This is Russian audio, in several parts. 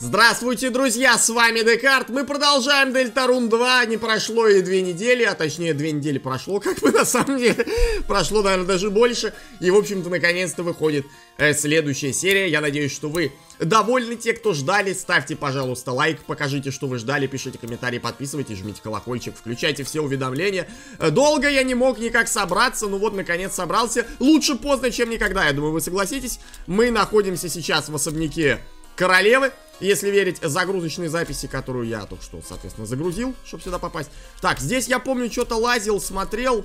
Здравствуйте, друзья, с вами Декарт. Мы продолжаем Дельта Рун 2. Не прошло и 2 недели, а точнее 2 недели прошло, как бы на самом деле. Прошло, наверное, даже больше. И, в общем-то, наконец-то выходит следующая серия. Я надеюсь, что вы довольны, те, кто ждали. Ставьте, пожалуйста, лайк, покажите, что вы ждали, пишите комментарии, подписывайтесь, жмите колокольчик, включайте все уведомления. Долго я не мог никак собраться, ну вот, наконец, собрался. Лучше поздно, чем никогда, я думаю, вы согласитесь. Мы находимся сейчас в особняке королевы, если верить загрузочной записи, которую я только что, соответственно, загрузил, чтобы сюда попасть. Так, здесь я помню, что-то лазил, смотрел.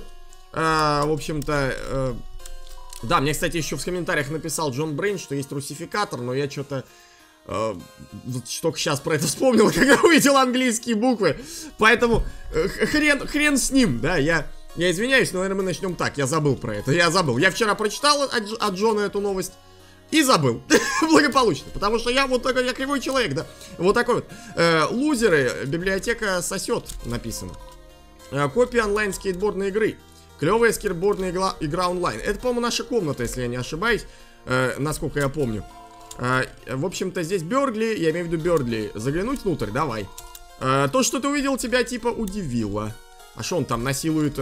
В общем-то, да, мне, кстати, еще в комментариях написал Джон Брэйн, что есть русификатор, но я что-то только сейчас про это вспомнил, когда увидел английские буквы. Поэтому хрен с ним, да, я извиняюсь, но, наверное, мы начнем так. Я забыл про это, я забыл. Я вчера прочитал от Джона эту новость. И забыл. Благополучно. Потому что я вот такой, я кривой человек, да. Вот такой вот. Лузеры. Библиотека сосет. Написано. Копия онлайн скейтбордной игры. Клевая скейтбордная игра онлайн. Это, по-моему, наша комната, если я не ошибаюсь. Насколько я помню. В общем-то, здесь Бёрдли. Я имею в виду Бёрдли. Заглянуть внутрь? Давай. То, что ты увидел, тебя типа удивило. А что он там насилует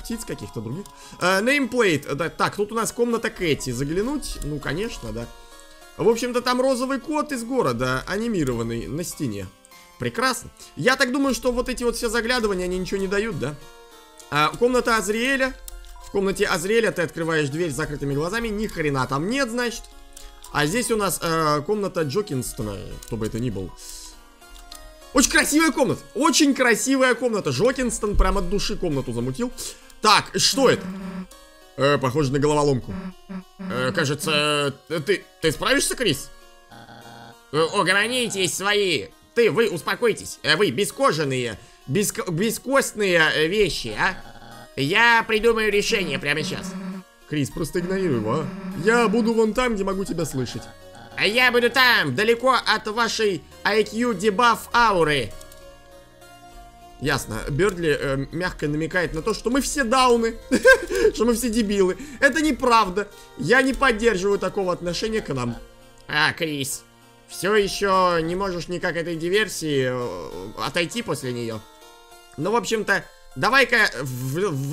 птиц каких-то других? Неймплейт. Да, так, тут у нас комната Кэти. Заглянуть? Ну, конечно, да. В общем-то, там розовый кот из города, анимированный на стене. Прекрасно. Я так думаю, что вот эти вот все заглядывания, они ничего не дают, да? Комната Азриэля. В комнате Азриэля ты открываешь дверь с закрытыми глазами. Ни хрена там нет, значит. А здесь у нас комната Джокинстона, кто бы это ни был. Очень красивая комната. Очень красивая комната. Джокинстон прям от души комнату замутил. Так, что это? Похоже на головоломку. Кажется, ты справишься, Крис? Угомонитесь свои. Вы успокойтесь. Вы бескожаные, бескостные вещи, а? Я придумаю решение прямо сейчас. Крис, просто игнорируй его, а? Я буду вон там, где могу тебя слышать. А я буду там, далеко от вашей IQ дебаф ауры. Ясно. Бёрдли мягко намекает на то, что мы все дауны, что мы все дебилы. Это неправда. Я не поддерживаю такого отношения к нам. Крис, все еще не можешь никак этой диверсии отойти после нее. Ну, в общем-то, давай-ка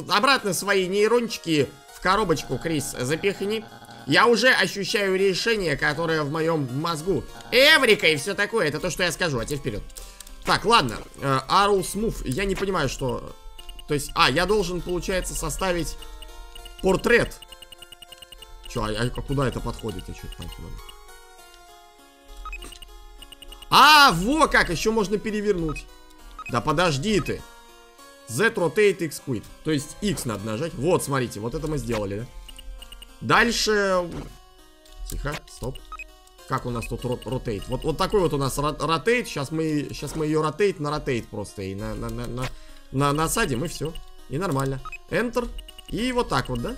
обратно свои нейрончики в коробочку, Крис, запихни. Я уже ощущаю решение, которое в моем мозгу. Эврика и все такое. Это то, что я скажу. А теперь вперед. Так, ладно. Arrows Move. Я не понимаю, что... То есть... А, я должен, получается, составить портрет. Че, а куда это подходит? Я что-то понять не могу. А, во как! Еще можно перевернуть. Да подожди ты. Z Rotate X Quit. То есть X надо нажать. Вот, смотрите. Вот это мы сделали, да? Дальше... Тихо, стоп. Как у нас тут ротейт? Вот такой вот у нас ротейт. Сейчас мы ее ротейт на ротейт просто. И насадим, и все. И нормально. Enter. И вот так вот, да?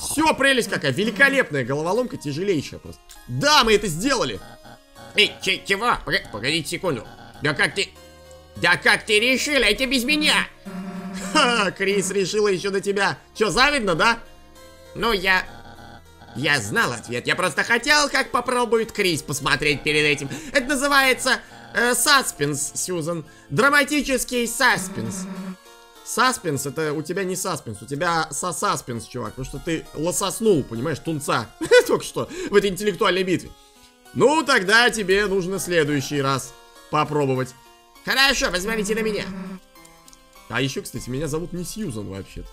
Все, прелесть какая. Великолепная головоломка, тяжелейшая просто. Да, мы это сделали. Эй, чего? Погодите секунду. Да как ты решила? Это без меня. Ха, Крис решила еще до тебя. Че, завидно, да? Ну, я знал ответ. Я просто хотел, как попробует Крис, посмотреть перед этим. Это называется саспенс, Сьюзан. Драматический саспенс. Саспенс — это у тебя не саспенс. У тебя саспенс, чувак. Потому что ты лососнул, понимаешь, тунца. Только что в этой интеллектуальной битве. Ну, тогда тебе нужно в следующий раз попробовать. Хорошо, посмотрите на меня. А еще, кстати, меня зовут не Сьюзан вообще-то.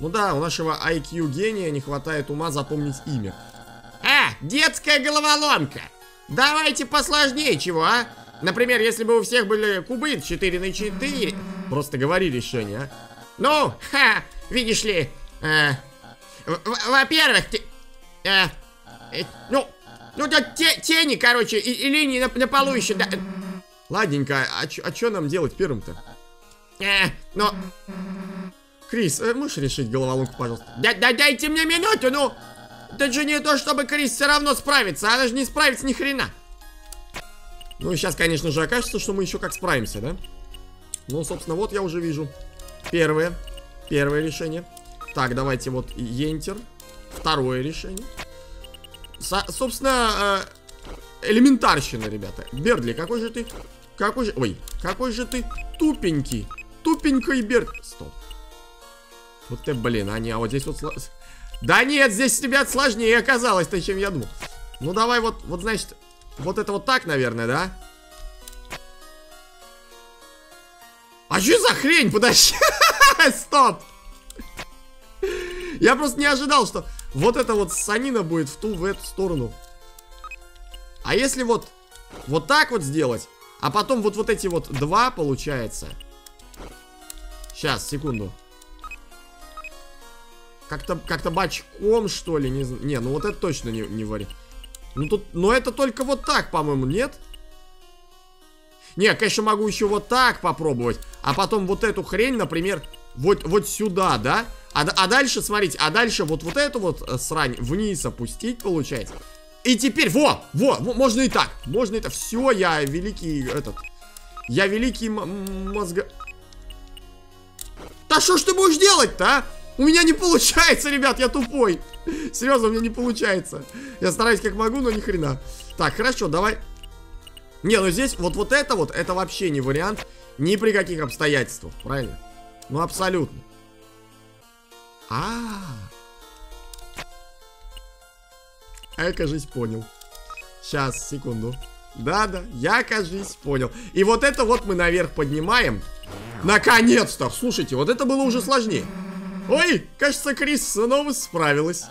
Ну да, у нашего IQ-гения не хватает ума запомнить имя. Детская головоломка. Давайте посложнее чего, а? Например, если бы у всех были кубы 4×4. Просто говори решение, а? Ну, видишь ли, во-первых, ну да, тени, короче, и линии на полу еще, да. Ладненько, а что нам делать первым-то? Крис, можешь решить головоломку, пожалуйста? Да дайте мне минуту, ну! Это же не то, чтобы Крис все равно справится. Она же не справится ни хрена. Ну и сейчас, конечно же, окажется, что мы еще как справимся, да? Ну, собственно, вот я уже вижу. Первое решение. Так, давайте вот Enter. Второе решение. Собственно, элементарщина, ребята. Бёрдли, какой же ты... какой же ты тупенький. Тупенький Бёрдли. Стоп. Вот ты, блин, а вот здесь вот... Да нет, здесь, ребят, сложнее оказалось-то, чем я думал. Ну давай вот, значит, вот это вот так, наверное, да? А что за хрень? Подожди. Стоп. Я просто не ожидал, что вот это вот санина будет в эту сторону. А если вот, так вот сделать, а потом вот, эти вот два получается. Сейчас, секунду. Как-то бачком, что ли? Не, ну вот это точно не вариант. Ну тут, но это только вот так, по-моему, нет? Не, конечно, могу еще вот так попробовать. А потом вот эту хрень, например, вот, сюда, да? А дальше, смотрите, вот, эту вот срань вниз опустить, получается. И теперь, можно и так. Можно и так. Все, я великий, я великий мозга... Да что ж ты будешь делать-то, а? У меня не получается, ребят, я тупой. Серьезно, у меня не получается. Я стараюсь как могу, но ни хрена. Так, хорошо, давай. Не, ну здесь вот, это вот, это вообще не вариант. Ни при каких обстоятельствах, правильно? Ну, абсолютно. Я, кажись, понял. Сейчас, секунду. Да-да, я, кажись, понял. И вот это вот мы наверх поднимаем. Наконец-то! Слушайте, вот это было уже сложнее. Ой, кажется, Крис снова справилась.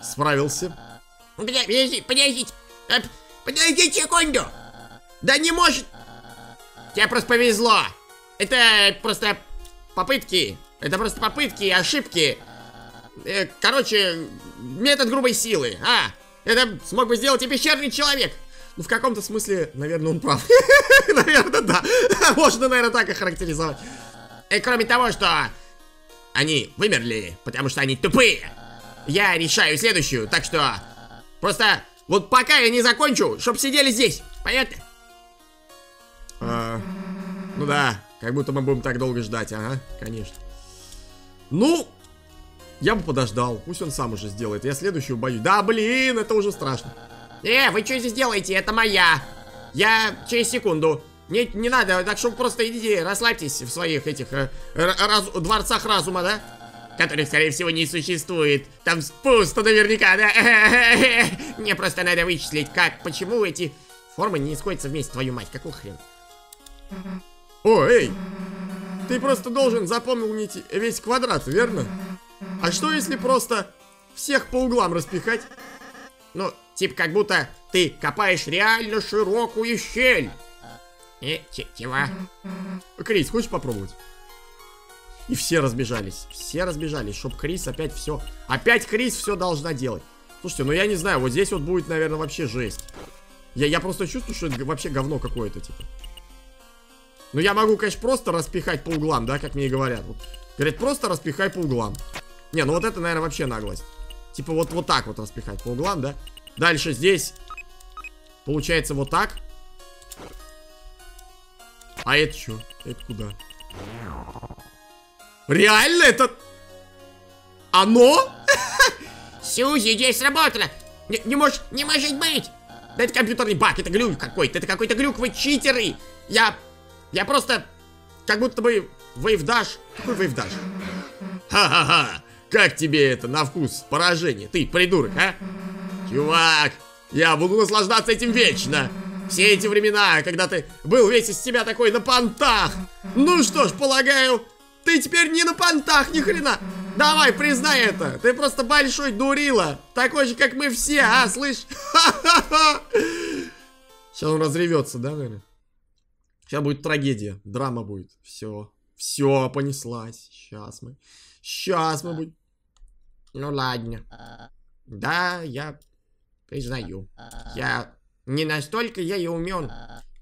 Справился. Подождите секунду. Да не может. Тебе просто повезло. Это просто попытки. Ошибки. Короче, метод грубой силы. Это смог бы сделать и пещерный человек. Ну, в каком-то смысле, наверное, он прав. Наверное, да. Можно, наверное, так охарактеризовать. И кроме того, что они вымерли, потому что они тупые. Я решаю следующую, так что... Просто вот пока я не закончу, чтоб сидели здесь. Понятно? Ну да, как будто мы будем так долго ждать, ага, конечно. Ну... Я бы подождал, пусть он сам уже сделает. Я следующую боюсь. Да, блин, это уже страшно. Вы что здесь делаете? Это моя. Я через секунду. Нет, не надо, так что просто идите, расслабьтесь в своих этих дворцах разума, да? Которых, скорее всего, не существует. Там пусто наверняка, да? Мне просто надо вычислить, как, почему эти формы не сходятся вместе, твою мать. Какого хрена? О, эй! Ты просто должен запомнить весь квадрат, верно? А что если просто всех по углам распихать? Ну, типа как будто ты копаешь реально широкую щель. Чего? Крис, хочешь попробовать? И все разбежались. Чтоб Крис опять все... Опять Крис все должна делать. Слушайте, ну я не знаю, вот здесь вот будет, наверное, вообще жесть. Я просто чувствую, что это вообще говно какое-то, типа. Ну я могу, конечно, просто распихать по углам, да, как мне и говорят. Вот. Говорят, просто распихай по углам. Не, ну вот это, наверное, вообще наглость. Типа вот, так вот распихать по углам, да? Дальше здесь получается вот так. А это что? Это куда? Реально это... Оно? Сьюзи, здесь сработало. Не может быть. Да это компьютерный баг, это глюк какой-то. Вы читеры. Я просто... Как будто бы... Вейвдаш? Какой вейвдаш? Ха-ха-ха! Как тебе это на вкус поражение? Ты придурок, а? Чувак, я буду наслаждаться этим вечно. Все эти времена, когда ты был весь из себя такой на понтах. Ну что ж, полагаю, ты теперь не на понтах, ни хрена. Давай, признай это. Ты просто большой дурила. Такой же, как мы все, а, слышь? Ха-ха-ха! Сейчас он разревется, да, наверное? Сейчас будет трагедия, драма будет. Все. Все, понеслась. Сейчас мы будем. Ну ладно. Да, я признаю. Я не настолько я и умен.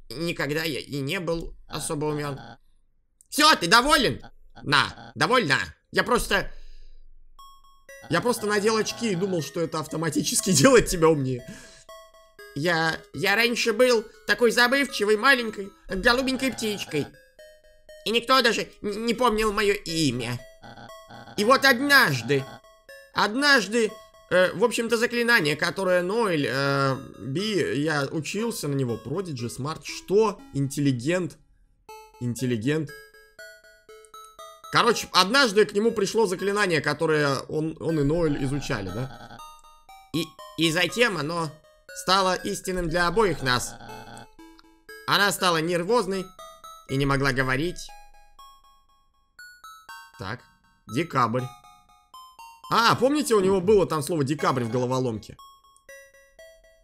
Никогда я и не был особо умен. Все, ты доволен? На, довольна. Я просто надел очки и думал, что это автоматически делает тебя умнее. Я раньше был такой забывчивой маленькой голубенькой птичкой. И никто даже не помнил мое имя. И вот однажды В общем-то, заклинание, которое Ноэль... я учился на него. Продиджи, смарт. Что? Интеллигент. Интеллигент. Короче, однажды к нему пришло заклинание, которое он и Ноэль изучали, да? И затем оно стало истинным для обоих нас. Она стала нервозной и не могла говорить. Так, декабрь. А, помните, у него было там слово декабрь в головоломке?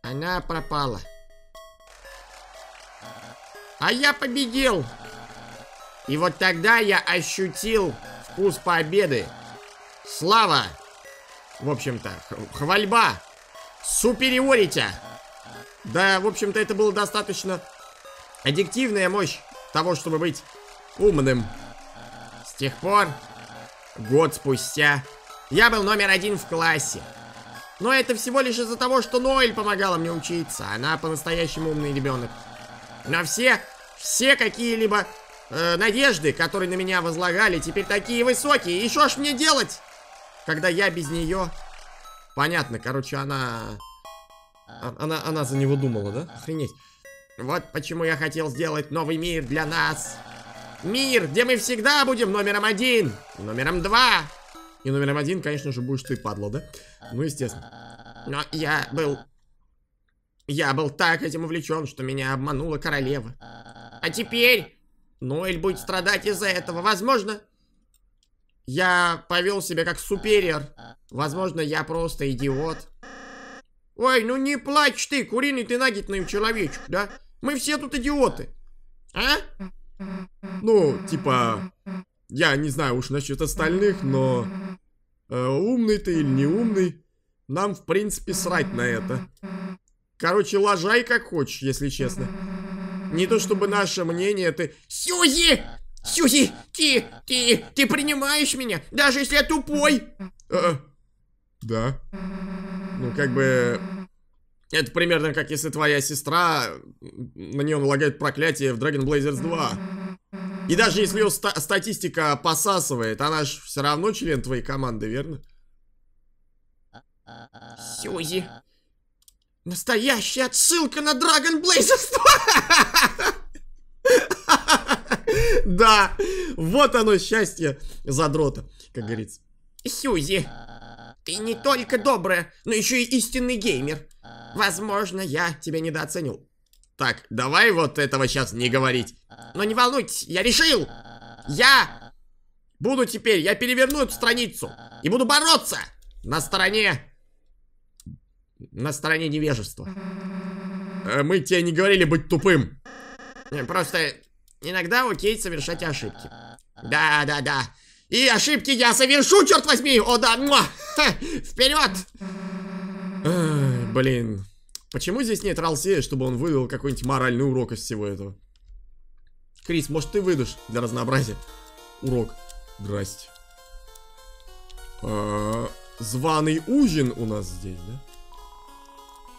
Она пропала. А я победил! И вот тогда я ощутил вкус победы. Слава! В общем-то, хвальба! Супериорите! Да, в общем-то, это было достаточно аддиктивная мощь того, чтобы быть умным. С тех пор, год спустя, я был №1 в классе. Но это всего лишь из-за того, что Ноэль помогала мне учиться. Она по-настоящему умный ребенок. Но все какие-либо... надежды, которые на меня возлагали, теперь такие высокие. И что ж мне делать, когда я без нее? Понятно, короче, она за него думала, да? Охренеть. Вот почему я хотел сделать новый мир для нас. Мир, где мы всегда будем №1, №2. И №1, конечно же, будешь ты, падла, да? Ну, естественно. Но я был так этим увлечен, что меня обманула королева. А теперь... Ноэль будет страдать из-за этого. Возможно, я повел себя как супериор. Возможно, я просто идиот. Ой, ну не плачь ты, куриный ты наггетный человечек, да? Мы все тут идиоты. А? Ну, типа, я не знаю уж насчет остальных, но... умный ты или не умный, нам, в принципе, срать на это. Короче, лажай как хочешь, если честно. Не то чтобы наше мнение, ты... Сьюзи! Сьюзи! Ты принимаешь меня? Даже если я тупой? Да. Ну, как бы... Это примерно как если твоя сестра... На нее налагает проклятие в Dragon Blazers 2. И даже если ее статистика посасывает, она же все равно член твоей команды, верно? Сьюзи... Настоящая отсылка на Dragon Blazers 2! Да, вот оно счастье задрота, как говорится. Сьюзи, ты не только добрая, но еще и истинный геймер. Возможно, я тебя недооценил. Так, давай вот этого сейчас не говорить. Но не волнуйтесь, я решил! Я буду теперь, я переверну эту страницу и буду бороться на стороне... На стороне невежества. Мы тебе не говорили быть тупым. Просто иногда окей совершать ошибки. Да. И ошибки я совершу, черт возьми! О, да! Муа! Ха! Вперед! Ах, блин. Почему здесь нет Ралсея, чтобы он выдал какой-нибудь моральный урок из всего этого? Крис, может, ты выдашь для разнообразия урок? Здрасте. Званый ужин у нас здесь, да?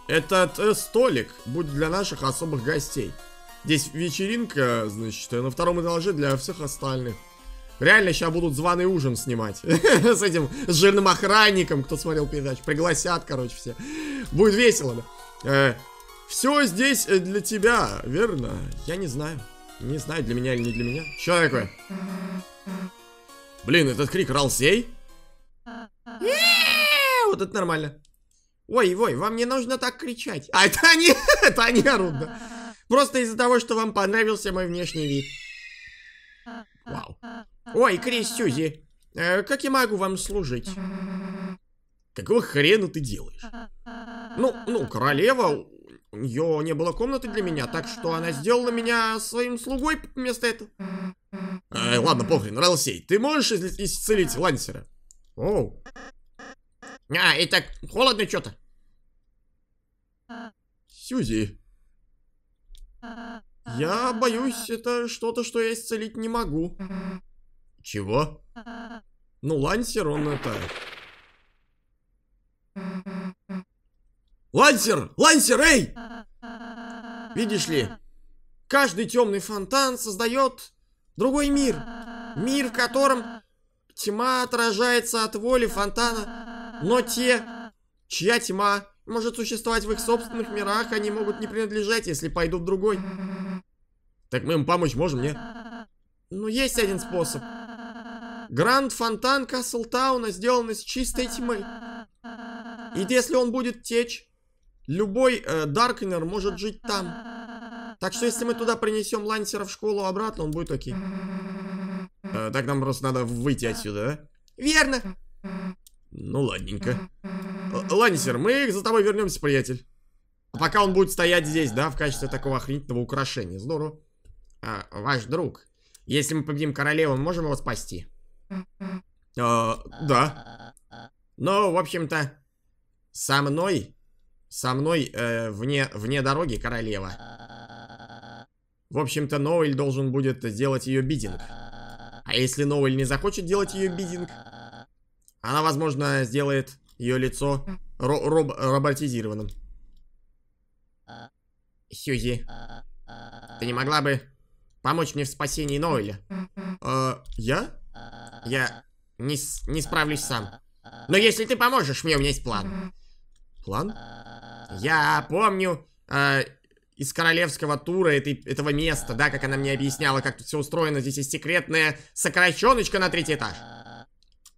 Этот столик будет для наших особых гостей. Здесь вечеринка, значит, на втором этаже для всех остальных. Реально, сейчас будут званый ужин снимать. С этим жирным охранником, кто смотрел передачу. Пригласят, короче, все. Будет весело, да? Все здесь для тебя, верно? Я не знаю. Не знаю, для меня или не для меня. Что такое? Блин, этот крик Ралсей? Вот это нормально. Ой, вам не нужно так кричать. А это они орут, да? Просто из-за того, что вам понравился мой внешний вид. Вау. Ой, Крис, Сьюзи, как я могу вам служить? Какого хрена ты делаешь? Ну, королева, у нее не было комнаты для меня, так что она сделала меня своим слугой вместо этого. Ладно, похрен, Ралсей, ты можешь исцелить Лансера? Оу. А, и так холодно что-то. Сьюзи. Я боюсь, это что-то, что я исцелить не могу. Чего? Ну, Лансер, он это... Лансер! Лансер, эй! Видишь ли, каждый темный фонтан создает другой мир. Мир, в котором тьма отражается от воли фонтана. Но те, Чья тьма может существовать в их собственных мирах, они могут не принадлежать, если пойдут в другой. Так мы им помочь можем, не? Ну, есть один способ. Гранд фонтан Кастлтауна сделан из чистой тьмы. И если он будет течь, любой Даркнер может жить там. Так что если мы туда принесем Лансера в школу обратно, он будет окей. Так нам просто надо выйти отсюда, да? Верно. Ну, ладненько. Лансер, мы за тобой вернемся, приятель. А пока он будет стоять здесь, да, в качестве такого охренительного украшения. Здорово. А, ваш друг. Если мы победим королеву, мы можем его спасти? Да. Ну, в общем-то, со мной вне дороги королева. В общем-то, Ноэль должен будет сделать ее бидинг. А если Ноэль не захочет делать ее бидинг, она, возможно, сделает ее лицо роботизированным. Сьюзи, ты не могла бы помочь мне в спасении Ноэля? Я? Я не справлюсь сам. Но если ты поможешь мне, у меня есть план. План? Я помню из королевского тура этого места, да, как она мне объясняла, как тут все устроено. Здесь есть секретная сокращеночка на 3-й этаж.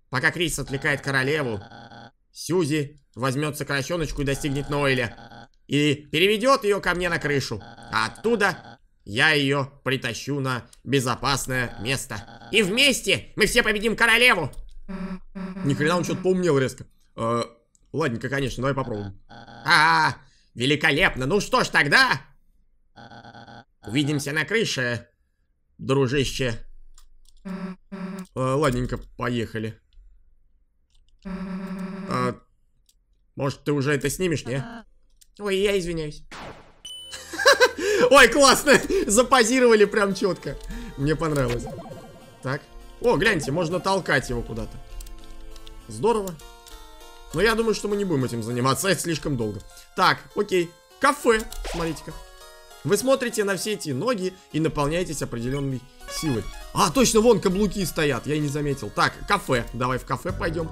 Пока Крис отвлекает королеву, Сьюзи возьмет сокращеночку и достигнет Ноэля. И переведет ее ко мне на крышу. А оттуда я ее притащу на безопасное место. И вместе мы все победим королеву! Ни хрена, он что-то поумнел резко. Ладненько, конечно, давай попробуем. Великолепно! Ну что ж тогда? Увидимся на крыше, дружище. Ладненько, поехали. Может, ты уже это снимешь, не? Ой, я извиняюсь. Ой, классно! Запозировали прям четко. Мне понравилось. Так. О, гляньте, можно толкать его куда-то. Здорово. Но я думаю, что мы не будем этим заниматься. Это слишком долго. Так, окей. Кафе. Смотрите-ка. Вы смотрите на все эти ноги и наполняетесь определенной силой. А, точно, вон каблуки стоят. Я и не заметил. Так, кафе. Давай в кафе пойдем.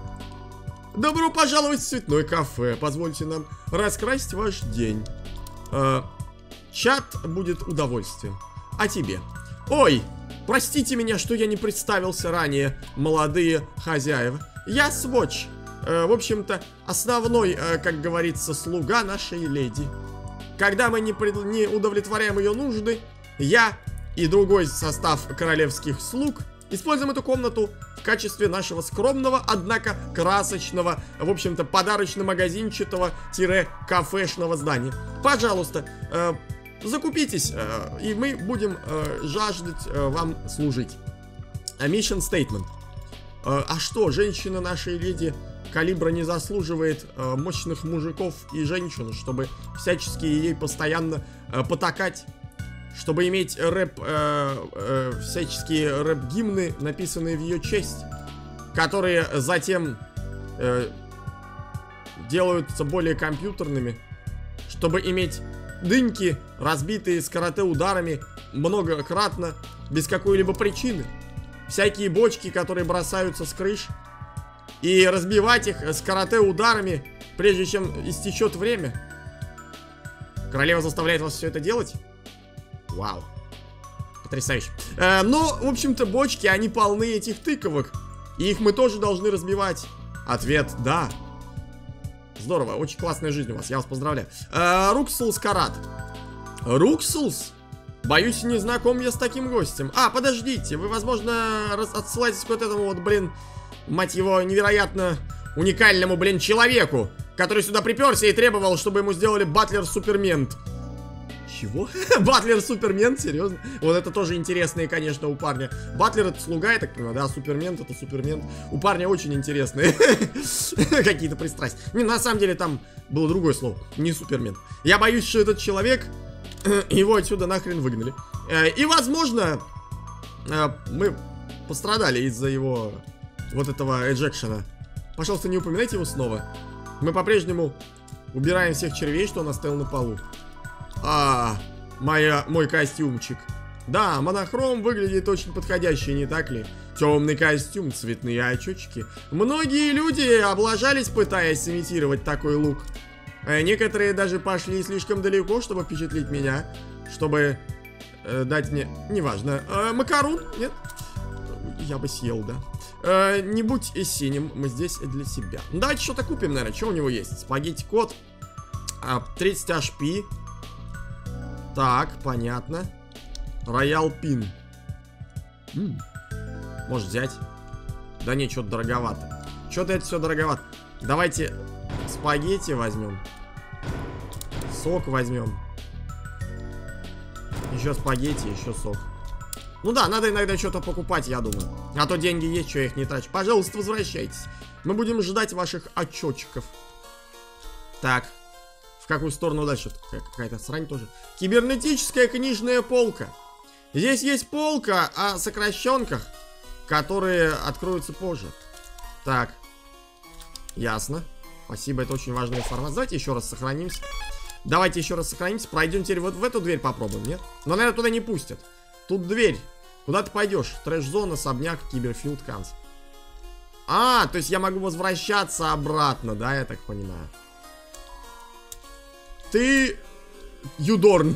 Добро пожаловать в цветное кафе. Позвольте нам раскрасить ваш день. Чат будет удовольствием. А тебе? Ой, простите меня, что я не представился ранее, молодые хозяева. Я Свотч. В общем-то, основной, как говорится, слуга нашей леди. Когда мы не удовлетворяем ее нужды, я и другой состав королевских слуг используем эту комнату в качестве нашего скромного, однако красочного, в общем-то, подарочно-магазинчатого-кафешного здания. Пожалуйста, закупитесь, и мы будем жаждать вам служить. Mission statement. А что, женщина нашей леди калибра не заслуживает мощных мужиков и женщин, чтобы всячески ей постоянно потакать, чтобы иметь всяческие рэп-гимны, написанные в ее честь, которые затем делаются более компьютерными, чтобы иметь дыньки, разбитые с карате ударами многократно, без какой-либо причины, всякие бочки, которые бросаются с крыш, и разбивать их с карате ударами, прежде чем истечет время. Королева заставляет вас все это делать? Вау. Потрясающе. Но, в общем-то, бочки, они полны этих тыковок. И их мы тоже должны разбивать. Ответ – да. Здорово. Очень классная жизнь у вас. Я вас поздравляю. Руксулс Карат. Руксулс? Боюсь, не знаком я с таким гостем. А, подождите. Вы, возможно, отсылаетесь к вот этому вот, блин, мать его, невероятно уникальному, блин, человеку, который сюда приперся и требовал, чтобы ему сделали батлер-супермент. Чего? Батлер-супермент? Серьезно? Вот это тоже интересные, конечно, у парня. Батлер — это слуга, я так понимаю, да? Супермент — это супермент. У парня очень интересные какие-то пристрастия. Не, на самом деле там было другое слово. Не супермент. Я боюсь, что этот человек, его отсюда нахрен выгнали. И, возможно, мы пострадали из-за его... вот этого эджекшена. Пожалуйста, не упоминайте его снова. Мы по-прежнему убираем всех червей, что он оставил на полу. Мой костюмчик. Да, монохром выглядит очень подходящий, не так ли? Темный костюм, цветные очечки. Многие люди облажались, пытаясь имитировать такой лук. А некоторые даже пошли слишком далеко, чтобы впечатлить меня. Чтобы дать мне... Неважно. Макарон? Нет? Я бы съел, да. Не будь синим, мы здесь для себя. Давайте что-то купим, наверное. Что у него есть? Спагетти-кот. 30 HP. Так, понятно. Роял пин. Может взять? Да не, что-то дороговато. Что-то это все дороговато. Давайте спагетти возьмем. Сок возьмем. Еще спагетти, еще сок. Ну да, надо иногда что-то покупать, я думаю. А то деньги есть, что я их не трачу. Пожалуйста, возвращайтесь. Мы будем ждать ваших очечков. Так. В какую сторону дальше? Какая-то срань тоже. Кибернетическая книжная полка. Здесь есть полка о сокращенках, которые откроются позже. Так. Ясно. Спасибо, это очень важная информация. Давайте еще раз сохранимся. Давайте еще раз сохранимся. Пройдем теперь вот в эту дверь попробуем, нет? Но, наверное, туда не пустят. Тут дверь. Куда ты пойдешь? Трэш-зона, особняк, киберфилд, канц. А, то есть я могу возвращаться обратно, да, я так понимаю. Ты... Юдорн.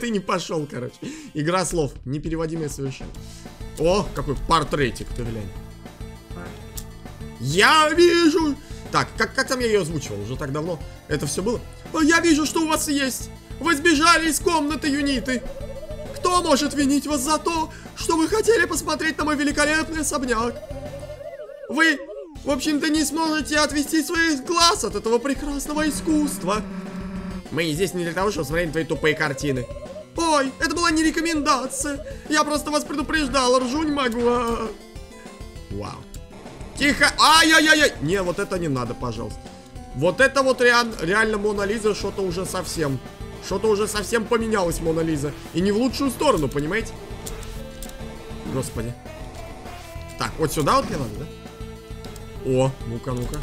Ты не пошел, короче. Игра слов. Непереводимое совершенно. О, какой портретик, ты глянь. Я вижу... Так, как там я ее озвучивал? Уже так давно это все было. Я вижу, что у вас есть. Вы сбежали из комнаты, юниты. Кто может винить вас за то, что вы хотели посмотреть на мой великолепный особняк? Вы, в общем-то, не сможете отвести своих глаз от этого прекрасного искусства. Мы здесь не для того, чтобы смотреть твои тупые картины. Ой, это была не рекомендация. Я просто вас предупреждал, ржу не могу. Вау. Тихо. Ай-яй-яй-яй. Не, вот это не надо, пожалуйста. Вот это вот реально Мона Лиза, что-то уже совсем. Что-то уже совсем поменялось, Мона Лиза. И не в лучшую сторону, понимаете? Господи. Так, вот сюда вот мне надо, да? О, ну-ка, ну-ка.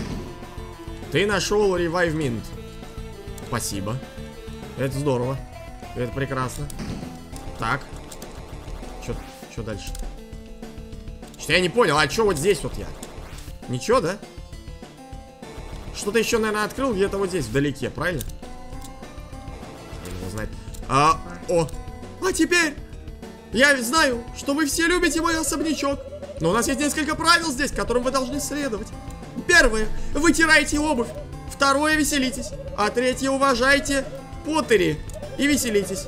Ты нашел Revive Mint. Спасибо. Это здорово. Это прекрасно. Так. Что дальше? Что я не понял, а что вот здесь вот я? Ничего, да? Что-то еще, наверное, открыл где-то вот здесь, вдалеке, правильно? А теперь я знаю, что вы все любите мой особнячок. Но у нас есть несколько правил здесь, которым вы должны следовать. Первое. Вытирайте обувь. Второе. Веселитесь. А третье. Уважайте Поттери и веселитесь.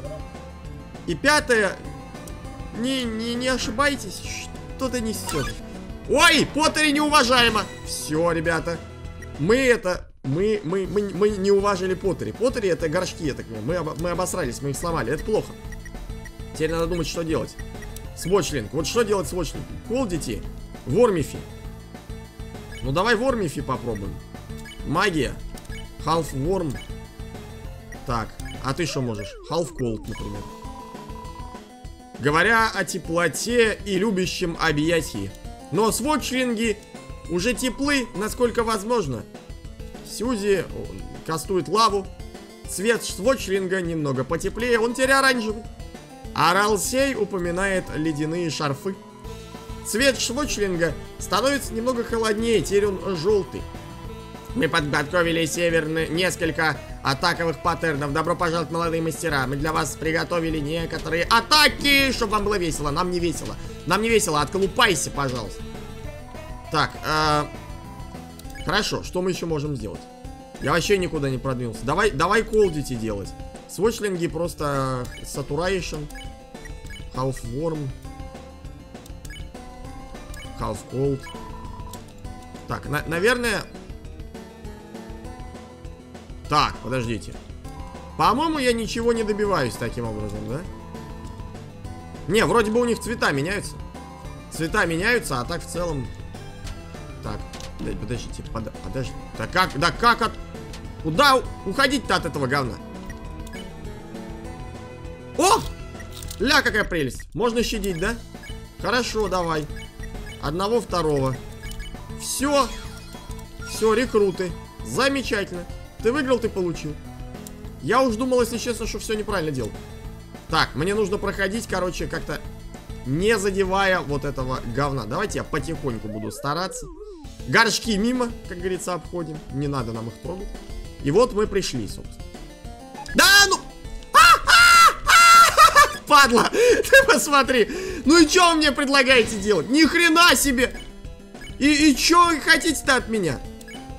И пятое. Не ошибайтесь. Что-то несет. Ой, Поттери неуважаемо. Все, ребята. Мы не уважили Поттери. Поттери это горшки, я так понимаю. Мы обосрались, мы их сломали. Это плохо. Теперь надо думать, что делать. Свотчлинг. Вот что делать Свотчлинг? Колдити. Вормифи. Ну давай Вормифи попробуем. Магия. Half Worm. Так. А ты что можешь? Half Cold, например. Говоря о теплоте и любящем объятии. Но Свотчлинги уже теплы, насколько возможно. Сьюзи кастует лаву. Цвет Свотчлинга немного потеплее. Он теперь оранжевый. А Ралсей упоминает ледяные шарфы. Цвет Свотчлинга становится немного холоднее. Теперь он желтый. Мы подготовили северные несколько атаковых паттернов. Добро пожаловать, молодые мастера. Мы для вас приготовили некоторые атаки, чтобы вам было весело. Нам не весело. Нам не весело. Отколупайся, пожалуйста. Так, хорошо, что мы еще можем сделать? Я вообще никуда не продвинулся. Давай колдити делать. Свотчлинги просто Saturation, Half Worm, Half Cold. Так, наверное. Так, подождите. По-моему, я ничего не добиваюсь таким образом, да? Не, вроде бы у них цвета меняются. Цвета меняются, а так в целом. Так. Подождите, подожди. Да как от... Куда уходить-то от этого говна? О! Ля, какая прелесть. Можно щадить, да? Хорошо, давай. Одного, второго. Все. Все, рекруты. Замечательно. Ты выиграл, ты получил. Я уж думал, если честно, что все неправильно делал. Так, мне нужно проходить, короче, как-то не задевая вот этого говна. Давайте я потихоньку буду стараться. Горшки мимо, как говорится, обходим. Не надо нам их трогать. И вот мы пришли, собственно. Да, ну... Падла, ты посмотри. Ну и что вы мне предлагаете делать? Ни хрена себе. И что вы хотите-то от меня?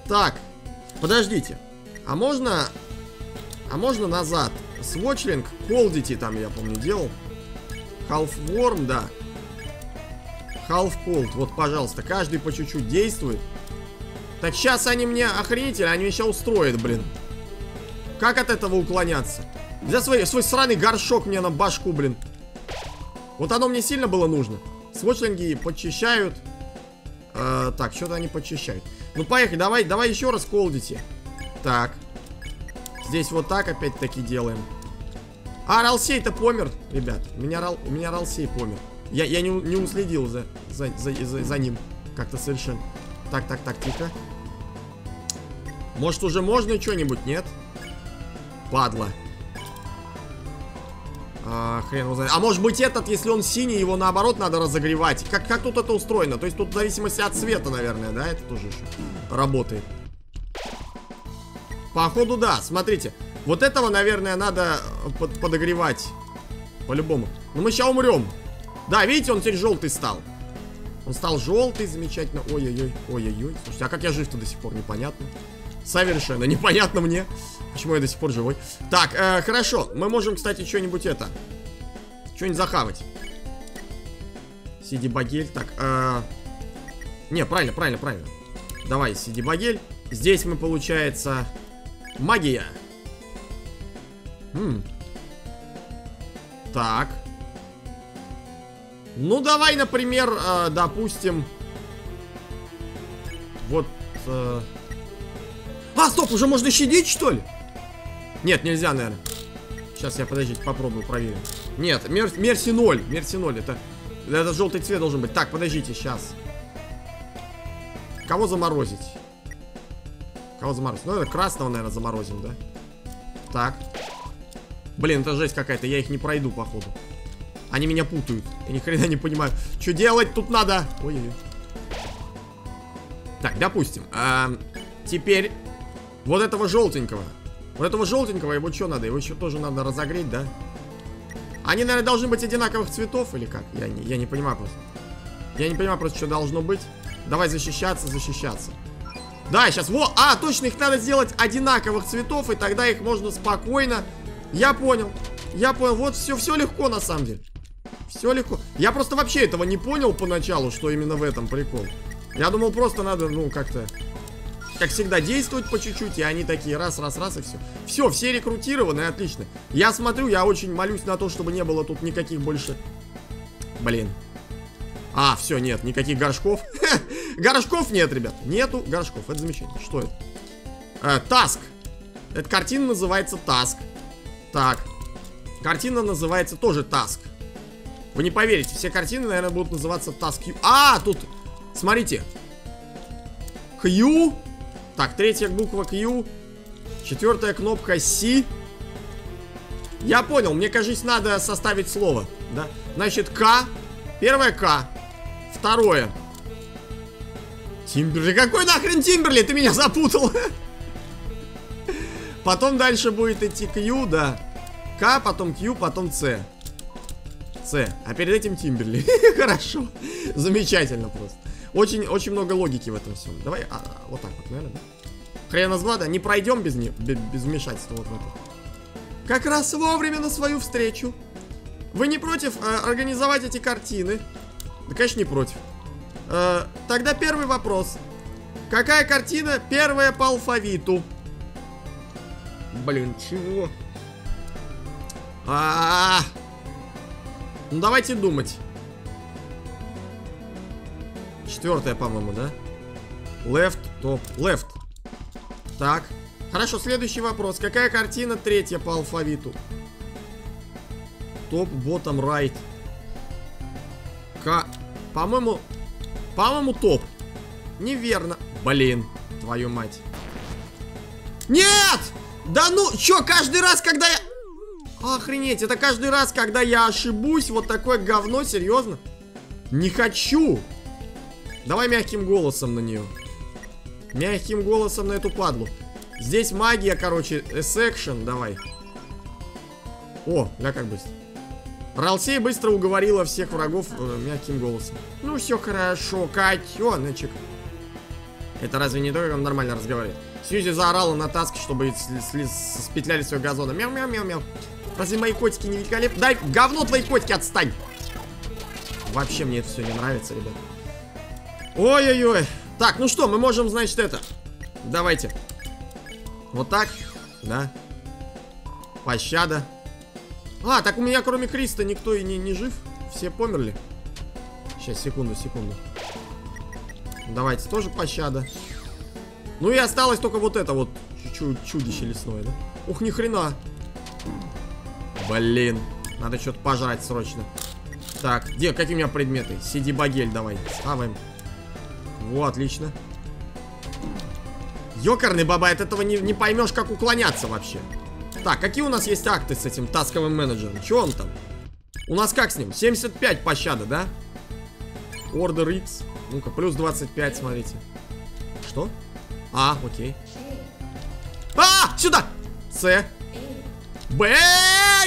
Так, подождите. А можно назад? Свотчлинг, колдити там, я помню, делал. Half-Worm, да. Half-Cold, вот, пожалуйста. Каждый по чуть-чуть действует. Так сейчас они мне охренетели, они меня сейчас устроят, блин. Как от этого уклоняться? Взял свой сраный горшок мне на башку, блин. Вот оно мне сильно было нужно. Свотчлинги подчищают. Так, что-то они подчищают. Ну, поехали, давай еще раз колдите. Так. Здесь вот так опять-таки делаем. А, Ралсей-то помер, ребят. У меня Ралсей помер. Я не уследил за ним. Как-то совершенно. Так, тихо. Может, уже можно что-нибудь, нет? Падла. Хрен его знает. А может быть этот, если он синий, его наоборот надо разогревать. Как тут это устроено? То есть тут в зависимости от цвета, наверное, да? Это тоже работает. Походу, да. Смотрите. Вот этого, наверное, надо подогревать. По-любому. Но мы сейчас умрем. Да, видите, он теперь желтый стал. Он стал желтый, замечательно. Ой-ой-ой, ой-ой-ой. Слушайте, а как я жив-то до сих пор? Непонятно. Совершенно непонятно мне, почему я до сих пор живой. Так, хорошо. Мы можем, кстати, что-нибудь это... Что-нибудь захавать. Сиди-багель. Так, не, правильно. Давай, сиди-багель. Здесь мы, получается... Магия. Так. Ну, давай, например, допустим... Вот... А, стоп, уже можно щадить, что ли? Нет, нельзя, наверное. Сейчас я, подождите, попробую, проверю. Нет, мерси 0. Мерси 0, это желтый цвет должен быть. Так, подождите, сейчас. Кого заморозить? Ну, это красного, наверное, заморозим, да? Так. Блин, это жесть какая-то, я их не пройду, походу. Они меня путают. Я ни хрена не понимаю. Что делать тут надо? Ой-ой-ой. Так, допустим. Теперь вот этого желтенького. Его что надо? Его еще тоже надо разогреть, да? Они, наверное, должны быть одинаковых цветов или как? Я не понимаю просто. Что должно быть. Давай защищаться. Да, сейчас, во! А, точно, их надо сделать одинаковых цветов, и тогда их можно спокойно... Я понял. Вот все легко, на самом деле. Все легко. Я просто вообще этого не понял поначалу, что именно в этом прикол. Я думал, просто надо, ну, как-то... Как всегда, действовать по чуть-чуть, и они такие раз, и все. Все рекрутированы, отлично. Я смотрю, я очень молюсь на то, чтобы не было тут никаких больше... Блин. А, все, нет, никаких горшков. Горшков нет, ребят. Нету горшков, это замечательно. Что это? Таск. Эта картина называется Таск. Так. Картина называется тоже Таск. Вы не поверите, все картины, наверное, будут называться Таск. А, тут, смотрите. Хью... Так, третья буква Q. Четвертая кнопка C. Я понял, мне кажется, надо составить слово, да? Значит, К. Первое К. Второе Тимберли. Какой нахрен Тимберли? Ты меня запутал. Потом дальше будет идти Q, да. К, потом Q, потом С. С. А перед этим Тимберли. Хорошо. Замечательно просто. Очень много логики в этом всем. Давай, вот так вот, наверное. Хрена с глада, не пройдем без вмешательства вот в это. Как раз вовремя на свою встречу. Вы не против организовать эти картины? Да, конечно, не против. Тогда первый вопрос. Какая картина первая по алфавиту? Блин, чего? Ну, давайте думать. Четвертая, по-моему, да? Left, top, left. Так. Хорошо, следующий вопрос. Какая картина третья по алфавиту? Top, bottom, right. По-моему, топ. Неверно. Блин, твою мать. Нет! Да ну, чё, каждый раз, когда я... Охренеть, это каждый раз, когда я ошибусь, вот такое говно, серьезно? Не хочу! Давай мягким голосом на нее. Мягким голосом на эту падлу. Здесь магия, короче, S-Action, давай. О, да как быстро. Ралсей быстро уговорила всех врагов мягким голосом. Ну все хорошо, котеночек. Это разве не то, как он нормально разговаривает? Сьюзи заорала на Таск, чтобы спетляли своего газона. Мяу-мяу-мяу-мяу. Разве мои котики не великолепны? Дай говно твои котики, отстань! Вообще мне это все не нравится, ребят. Ой-ой-ой. Так, ну что, мы можем, значит, это. Давайте. Вот так, да. Пощада. А, так у меня кроме Криста никто и не жив. Все померли. Сейчас, секунду. Давайте, тоже пощада. Ну и осталось только вот это вот чудище лесное, да? Ух, ни хрена. Блин, надо что-то пожрать срочно. Так, где, какие у меня предметы? Сиди багель, давай, ставим. Во, отлично. Ёкарный баба, от этого не поймешь, как уклоняться вообще. Так, какие у нас есть акты с этим тасковым менеджером? Че он там? У нас как с ним? 75 пощады, да? Order X. Ну-ка, плюс 25, смотрите. Что? А, окей. А, сюда! С. Б.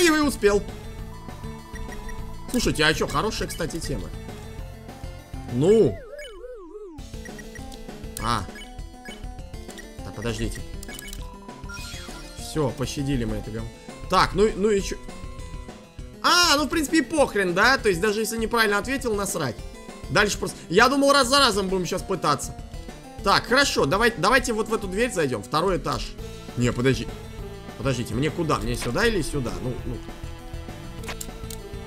И успел. Слушайте, а что, хорошая, кстати, тема. Ну. А. Так, подождите. Все, пощадили мы это говно. Так, ну и чё? А, ну в принципе и похрен, да? То есть даже если неправильно ответил, насрать. Дальше просто... Я думал, раз за разом будем сейчас пытаться. Так, хорошо, давайте вот в эту дверь зайдем. Второй этаж. Не, подожди. Подождите, мне куда? Мне сюда или сюда? Ну.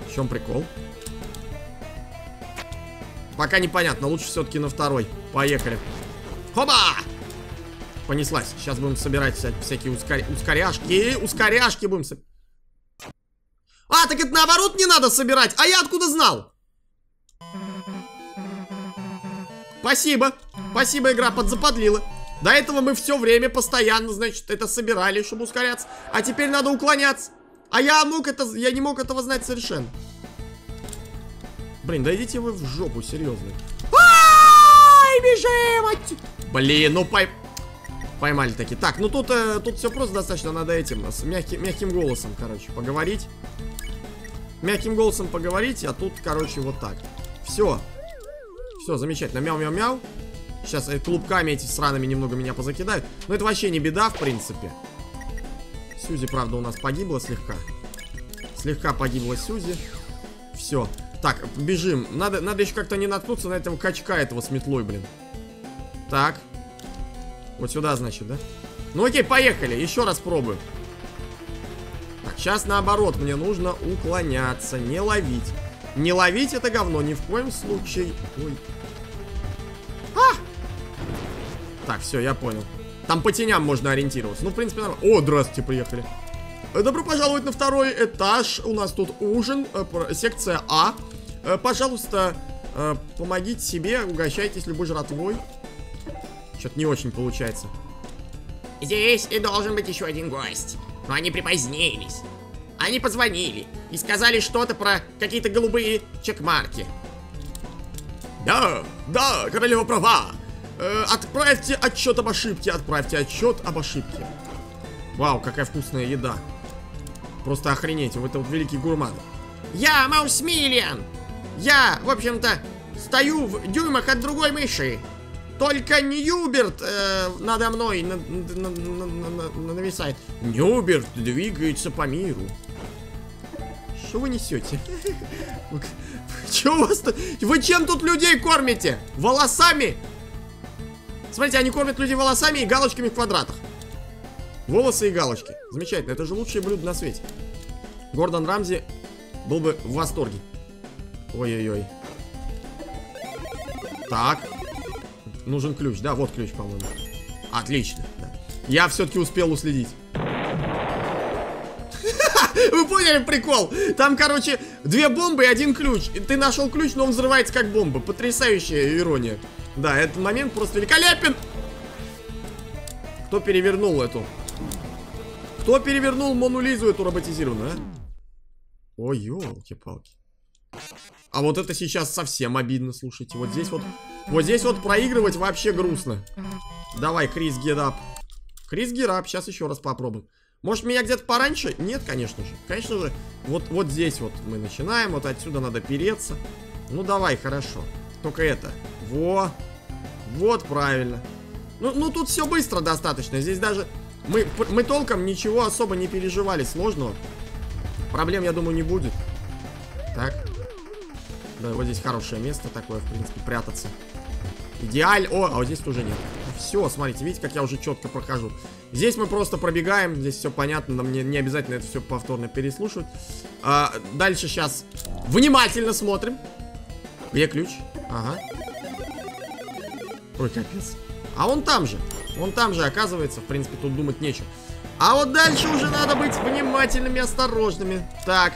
В чем прикол? Пока непонятно, лучше все-таки на второй. Поехали. Хоба! Понеслась. Сейчас будем собирать всякие ускоряшки будем собирать. А, так это наоборот не надо собирать. А я откуда знал? Спасибо. Спасибо, игра подзаподлила. До этого мы все время постоянно, значит, это собирали, чтобы ускоряться. А теперь надо уклоняться. А я не мог этого знать совершенно. Блин, да идите вы в жопу, серьезно. Ай, бежим! Блин, ну поймали такие. Так, ну тут все просто достаточно. Надо этим, с мягким голосом, короче, поговорить. Мягким голосом поговорить, а тут, короче, вот так. Все. Все, замечательно. Мяу-мяу-мяу. Сейчас клубками эти сраными немного меня позакидают. Но это вообще не беда, в принципе. Сьюзи, правда, у нас погибла слегка. Слегка погибла Сьюзи. Все. Так, бежим. Надо еще как-то не наткнуться на этого качка этого с метлой, блин. Так. Вот сюда, значит, да? Ну окей, поехали. Еще раз пробуем. Так, сейчас наоборот. Мне нужно уклоняться, не ловить. Не ловить это говно ни в коем случае. Ой. А! Так, все, я понял. Там по теням можно ориентироваться. Ну, в принципе, нормально. О, здравствуйте, приехали. Добро пожаловать на второй этаж. У нас тут ужин. Секция А. Пожалуйста, помогите себе. Угощайтесь любой жратвой. Что-то не очень получается. Здесь и должен быть еще один гость. Но они припозднились. Они позвонили и сказали что-то про какие-то голубые чекмарки. Да, королева права. Отправьте отчет об ошибке. Отправьте отчет об ошибке. Вау, какая вкусная еда. Просто охренеть, вот это вот великий гурман. Я Маусвиллиан. Я, в общем-то, стою в дюймах от другой мыши. Только Ньюберт надо мной нависает. Ньюберт двигается по миру. Что вы несете? Че у вас тут? Вы чем тут людей кормите? Волосами? Смотрите, они кормят людей волосами и галочками в квадратах. Волосы и галочки. Замечательно, это же лучшее блюдо на свете. Гордон Рамзи был бы в восторге. Ой-ой-ой. Так. Нужен ключ, да? Вот ключ, по-моему. Отлично, да. Я все-таки успел уследить. Вы поняли прикол? Там, короче, две бомбы и один ключ. Ты нашел ключ, но он взрывается как бомба. Потрясающая ирония. Да, этот момент просто великолепен. Кто перевернул Мону Лизу эту роботизированную, а? Ой, ёлки-палки. А вот это сейчас совсем обидно, слушайте. Вот здесь вот проигрывать вообще грустно. Давай, Крис, гетап. Крис, гетап, сейчас еще раз попробуем. Может, меня где-то пораньше? Нет, конечно же. Конечно же, вот здесь вот мы начинаем. Вот отсюда надо переться. Ну, давай, хорошо. Только это. Во. Вот, правильно. Ну, тут все быстро достаточно. Здесь даже мы толком ничего особо не переживали сложного. Проблем, я думаю, не будет. Так. Да, вот здесь хорошее место такое, в принципе, прятаться. Идеально. О, а вот здесь тоже нет. Все, смотрите, видите, как я уже четко прохожу. Здесь мы просто пробегаем, здесь все понятно, нам не обязательно это все повторно переслушивать. А дальше сейчас внимательно смотрим. Где ключ? Ага. Ой, капец. А он там же оказывается, в принципе, тут думать нечего. А вот дальше уже надо быть внимательными, осторожными. Так.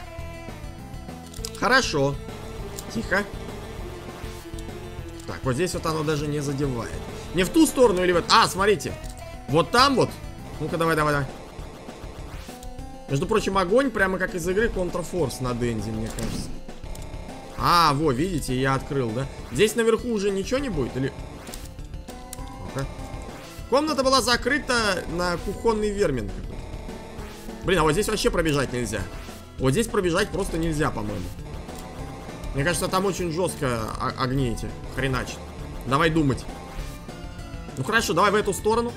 Хорошо. Тихо. Так, вот здесь вот оно даже не задевает. Не в ту сторону или вот... А, смотрите. Вот там вот. Ну-ка, давай. Между прочим, огонь прямо как из игры Контрафорс на Денди, мне кажется. А, вот, видите, я открыл, да? Здесь наверху уже ничего не будет? Или... Ну-ка. Комната была закрыта на кухонный вермин. Блин, а вот здесь вообще пробежать нельзя. Вот здесь пробежать просто нельзя, по-моему. Мне кажется, там очень жестко огни эти хреначат. Давай думать. Ну хорошо, давай в эту сторону.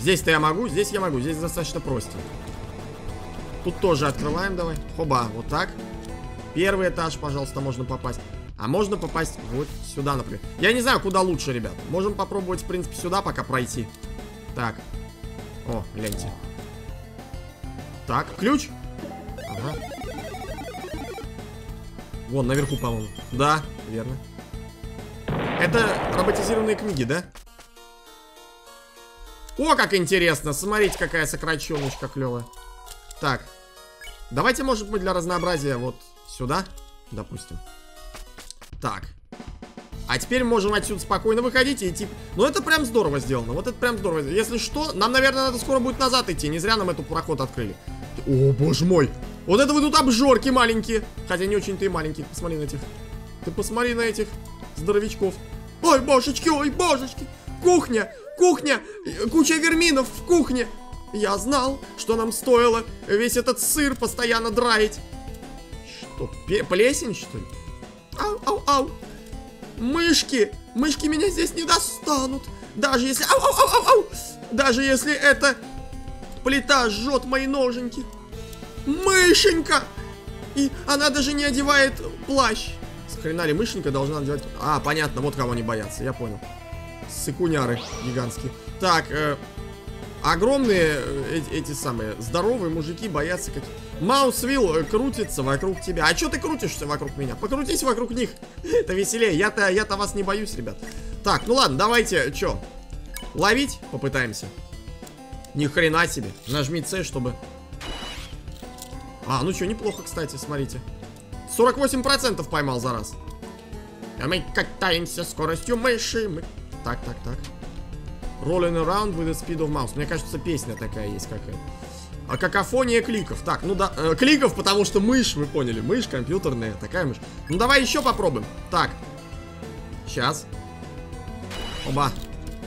Здесь-то я могу, здесь я могу. Здесь достаточно просто. Тут тоже открываем, давай. Хоба, вот так. Первый этаж, пожалуйста, можно попасть. А можно попасть вот сюда, например. Я не знаю, куда лучше, ребят. Можем попробовать, в принципе, сюда пока пройти. Так. О, гляньте. Так, ключ. Ага. Вон, наверху, по-моему. Да, верно. Это роботизированные книги, да? О, как интересно. Смотрите, какая сокращеночка клевая. Так. Давайте, может быть, для разнообразия вот сюда, допустим. Так. А теперь можем отсюда спокойно выходить и идти. Ну, это прям здорово сделано. Вот это прям здорово. Если что, нам, наверное, надо скоро будет назад идти. Не зря нам этот проход открыли. О, боже мой. Вот это вы тут обжорки маленькие. Хотя не очень-то и маленькие. Посмотри на этих. Ты посмотри на этих здоровячков. Ой, божечки, ой, божечки. Кухня, кухня. Куча верминов в кухне. Я знал, что нам стоило весь этот сыр постоянно драить. Что, плесень, что ли? Ау, ау, ау. Мышки. Мышки меня здесь не достанут. Даже если... Ау, ау, ау, ау. Даже если эта плита жжет мои ноженьки. Мышенька! И она даже не одевает плащ. Схрена ли мышенька должна одевать... А, понятно, вот кого не боятся, я понял. Сыкуняры гигантские. Так, огромные эти самые здоровые мужики боятся как... Маусвилл крутится вокруг тебя. А чё ты крутишься вокруг меня? Покрутись вокруг них. Это веселее. Я-то вас не боюсь, ребят. Так, ну ладно, давайте, чё? Ловить попытаемся. Ни хрена себе. Нажми С, чтобы... А, ну что, неплохо, кстати, смотрите. 48% поймал за раз. А мы катаемся скоростью мыши. Мы... Так. Rolling around with the speed of mouse. Мне кажется, песня такая есть какая-то. А какофония кликов. Так, ну да, кликов, потому что мышь, вы поняли. Мышь компьютерная, такая мышь. Ну давай еще попробуем. Так. Сейчас. Оба.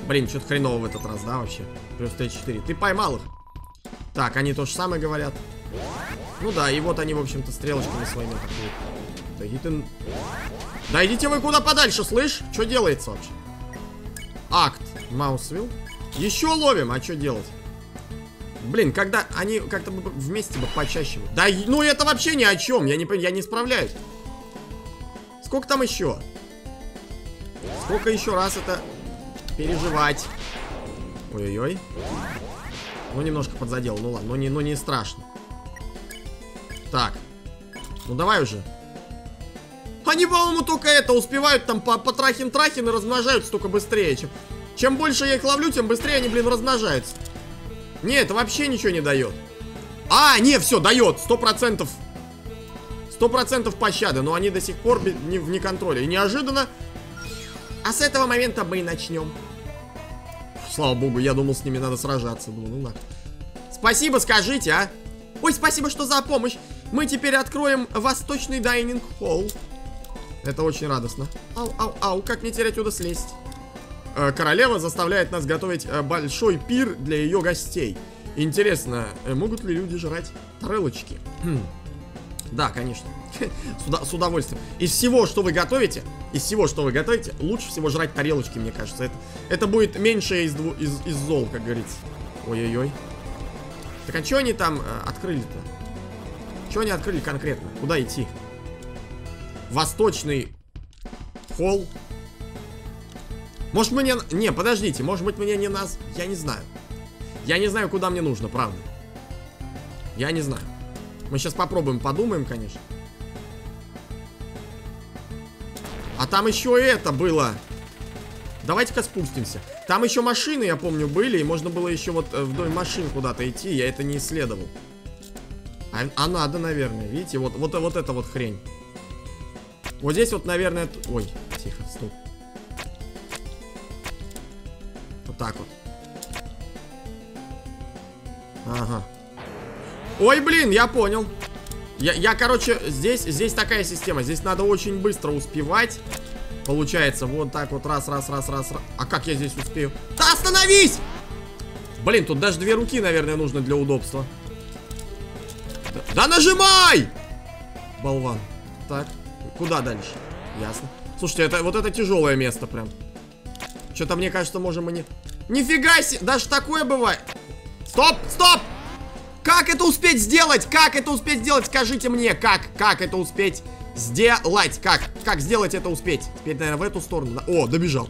Блин, что-то хреново в этот раз, да, вообще? Плюс Т4. Ты поймал их. Так, они то же самое говорят. Ну да, и вот они, в общем-то, стрелочками своими атакуют. Да, да идите вы куда подальше, слышь? Что делается вообще? Акт. Маусвилл. Еще ловим, а что делать? Блин, когда они как-то вместе бы почаще... Да, ну это вообще ни о чем, я не справляюсь. Сколько там еще? Сколько еще раз это переживать? Ой-ой-ой. Ну, немножко подзадел, ну ладно, ну не страшно. Так, ну давай уже. Они, по-моему, только это успевают там по трахин-трахин и размножаются только быстрее. Чем больше я их ловлю, тем быстрее они, блин, размножаются. Не, это вообще ничего не дает. А, не, все, дает. 100%. 100% пощады, но они до сих пор вне контроля. И неожиданно... А с этого момента мы и начнем. Слава богу, я думал, с ними надо сражаться. Было, ну ладно. Спасибо, скажите, а? Ой, спасибо, что за помощь. Мы теперь откроем восточный дайнинг-холл. Это очень радостно. Ау-ау-ау, как мне теперь отсюда слезть? Королева заставляет нас готовить большой пир для ее гостей. Интересно, могут ли люди жрать тарелочки? Да, конечно. С удовольствием. Из всего, что вы готовите, лучше всего жрать тарелочки, мне кажется. Это будет меньшее из зол, как говорится. Ой-ой-ой. Так а что они там открыли-то? Что они открыли конкретно? Куда идти? Восточный холл. Может мне... Не, подождите, может быть мне не нас... Я не знаю. Я не знаю, куда мне нужно, правда. Я не знаю. Мы сейчас попробуем, подумаем, конечно. А там еще это было. Давайте-ка спустимся. Там еще машины, я помню, были. И можно было еще вот вдоль машин куда-то идти. Я это не исследовал. А надо, наверное, видите. Вот эта вот хрень. Вот здесь вот, наверное... Ой, тихо, стоп. Вот так вот. Ага. Ой, блин, я понял. Я короче, здесь такая система. Здесь надо очень быстро успевать. Получается, вот так вот. Раз. А как я здесь успею? Да остановись! Блин, тут даже две руки, наверное, нужно для удобства. Да нажимай! Болван. Так, куда дальше? Ясно. Слушайте, это, вот это тяжелое место прям. Что-то, мне кажется, можем мы не... Нифига себе! Даже такое бывает! Стоп! Стоп! Как это успеть сделать? Как это успеть сделать? Скажите мне, как? Как это успеть сделать? Как? Как сделать это успеть? Теперь, наверное, в эту сторону. О, добежал.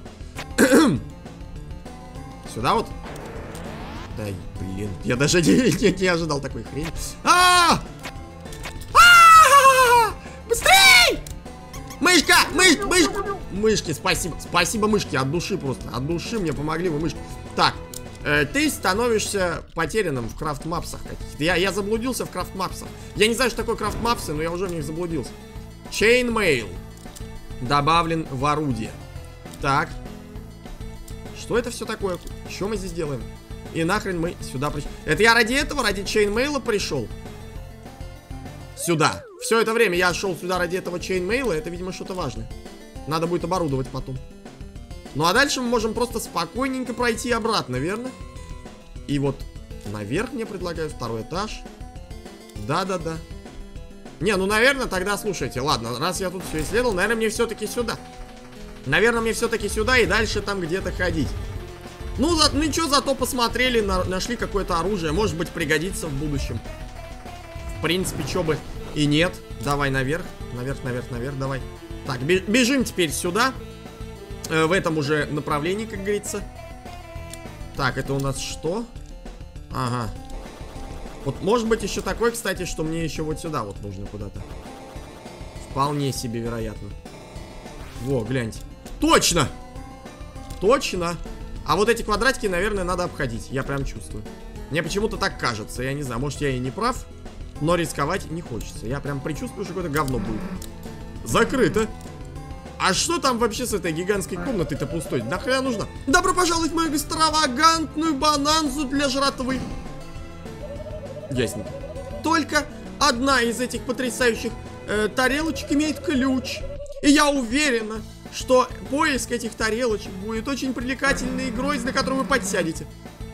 Сюда вот. Да, блин. Я даже не ожидал такой хрени. Быстрей! Мышка! Мышка! Мышки, спасибо. Спасибо, мышки. От души просто. От души мне помогли вы, мышки. Так. Ты становишься потерянным в крафт-мапсах каких-то. Я заблудился в крафт-мапсах. Я не знаю, что такое крафт-мапсы, но я уже в них заблудился. Чейнмейл добавлен в орудие. Так. Что это все такое? Что мы здесь делаем? И нахрен мы сюда пришли? Это я ради этого, ради чейнмейла пришел? Сюда. Все это время я шел сюда ради этого чейнмейла. Это, видимо, что-то важное. Надо будет оборудовать потом. Ну а дальше мы можем просто спокойненько пройти обратно, верно? И вот наверх мне предлагают второй этаж. Да. Не, ну наверное тогда, слушайте, ладно, раз я тут все исследовал, наверное мне все-таки сюда. Наверное мне все-таки сюда и дальше там где-то ходить. Ну, ничего, зато посмотрели, нашли какое-то оружие, может быть пригодится в будущем. В принципе, чё бы и нет. Давай наверх, давай. Так, бежим теперь сюда. В этом уже направлении, как говорится. Так, это у нас что? Ага. Вот может быть еще такое, кстати, что мне еще вот сюда вот нужно куда-то. Вполне себе вероятно. Во, гляньте. Точно! Точно! А вот эти квадратики, наверное, надо обходить. Я прям чувствую. Мне почему-то так кажется. Я не знаю, может я и не прав. Но рисковать не хочется. Я прям предчувствую, что какое-то говно будет. Закрыто. А что там вообще с этой гигантской комнатой-то пустой? Нахрена нужна? Добро пожаловать в мою экстравагантную бананзу для жратвы. Ясненько. Только одна из этих потрясающих тарелочек имеет ключ. И я уверена, что поиск этих тарелочек будет очень привлекательной игрой, на которую вы подсядете.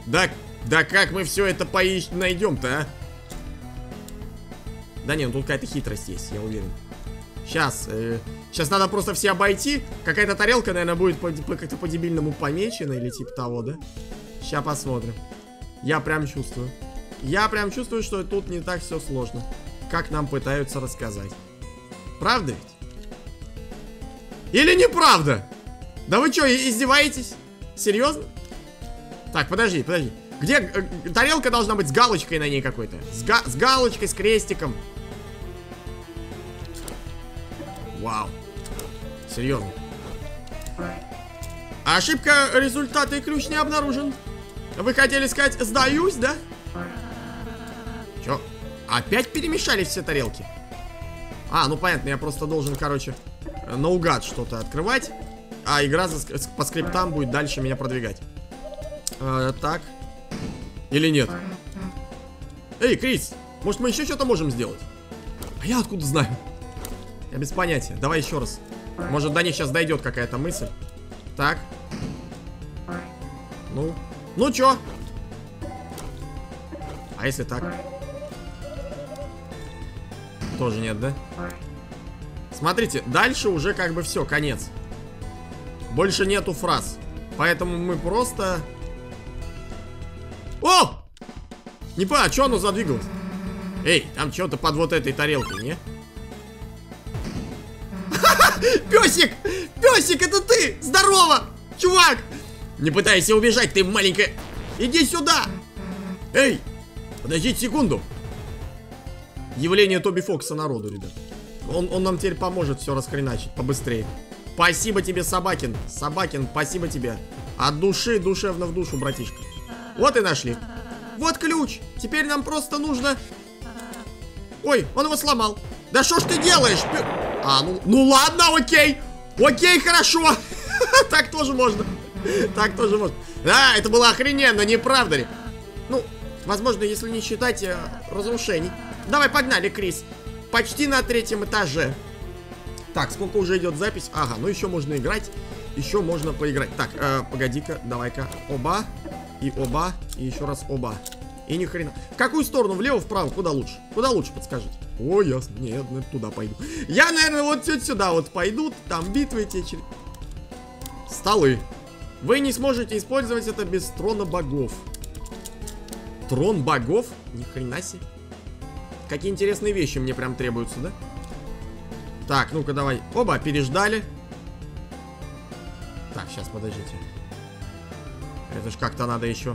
Да как мы все это найдем-то, а? Да не, ну тут какая-то хитрость есть, я уверен. Сейчас надо просто все обойти. Какая-то тарелка, наверное, будет как-то по-дебильному помечена или типа того, да? Сейчас посмотрим. Я прям чувствую. Я прям чувствую, что тут не так все сложно, как нам пытаются рассказать. Правда ведь? Или неправда? Да вы что, издеваетесь? Серьезно? Так, подожди. Где тарелка должна быть с галочкой на ней какой-то? С галочкой, с крестиком. Вау. Серьезно. Ошибка результата и ключ не обнаружен. Вы хотели сказать «сдаюсь», да? Че? Опять перемешались все тарелки? А, ну понятно, я просто должен, короче, наугад что-то открывать. А игра по скриптам будет дальше меня продвигать. Так. Или нет? Эй, Крис, может мы еще что-то можем сделать? А я откуда знаю? Я без понятия. Давай еще раз. Может, до них сейчас дойдет какая-то мысль. Так. Ну. Ну чё? А если так? Тоже нет, да? Смотрите, дальше уже как бы все, конец. Больше нету фраз. Поэтому мы просто... О! Не понял, а что оно задвигалось? Эй, там что-то под вот этой тарелкой, не? Пёсик! Пёсик, это ты! Здорово! Чувак! Не пытайся убежать, ты маленькая... Иди сюда! Эй! Подождите секунду! Явление Тоби Фокса народу, ребят. Он нам теперь поможет все расхреначить побыстрее. Спасибо тебе, Собакин. Собакин, спасибо тебе. От души, душевно в душу, братишка. Вот и нашли. Вот ключ. Теперь нам просто нужно... Ой, он его сломал. Да что ж ты делаешь? А, ну ладно, окей. Окей, хорошо. Так тоже можно. Так тоже можно. Да, это было охрененно, не правда ли? Ну, возможно, если не считать разрушений. Давай, погнали, Крис. Почти на третьем этаже. Так, сколько уже идет запись? Ага, ну еще можно играть. Еще можно поиграть. Так, погоди-ка, давай-ка. Оба. И оба. И еще раз оба. И ни хрена. В какую сторону? Влево, вправо? Куда лучше? Куда лучше, подскажите? О, ясно. Нет, туда пойду. Я, наверное, вот сюда вот пойду. Там битвы те через... Столы. Вы не сможете использовать это без трона богов. Трон богов? Ни хрена себе. Какие интересные вещи мне прям требуются, да? Так, ну-ка, давай. Оба, переждали. Так, сейчас, подождите. Это ж как-то надо еще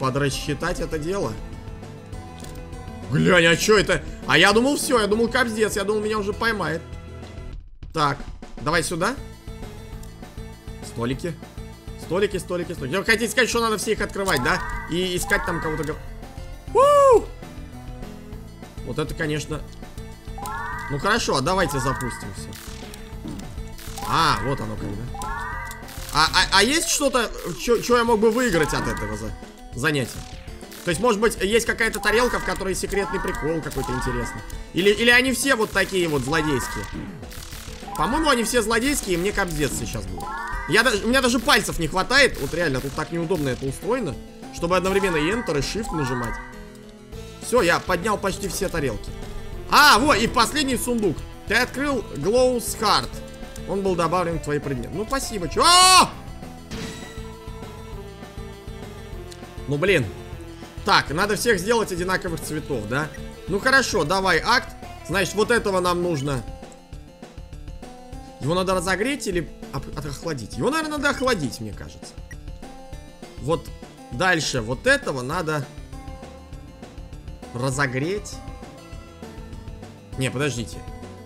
подрасчитать это дело. Глянь, а что это? А я думал, все, я думал, капздец, я думал, меня уже поймает. Так, давай сюда. Столики. Столики, столики, столики. Вы хотите сказать, что надо все их открывать, да? И искать там кого-то... Вот это, конечно... Ну хорошо, давайте запустим все. А, вот оно когда. А есть что-то, что я мог бы выиграть от этого занятия? То есть, может быть, есть какая-то тарелка, в которой секретный прикол какой-то интересный. Или они все вот такие вот злодейские. По-моему, они все злодейские, и мне капздец сейчас будет. У меня даже пальцев не хватает. Вот реально, тут так неудобно это устроено. Чтобы одновременно и Enter, и Shift нажимать. Все, я поднял почти все тарелки. А, вот, и последний сундук. Ты открыл Glow's Heart. Он был добавлен в твои предметы. Ну, спасибо, чё? Ну, блин. Так, надо всех сделать одинаковых цветов, да? Ну, хорошо, давай, акт. Значит, вот этого нам нужно. Его надо разогреть или охладить? Его, наверное, надо охладить, мне кажется. Вот дальше вот этого надо разогреть. Не, подождите.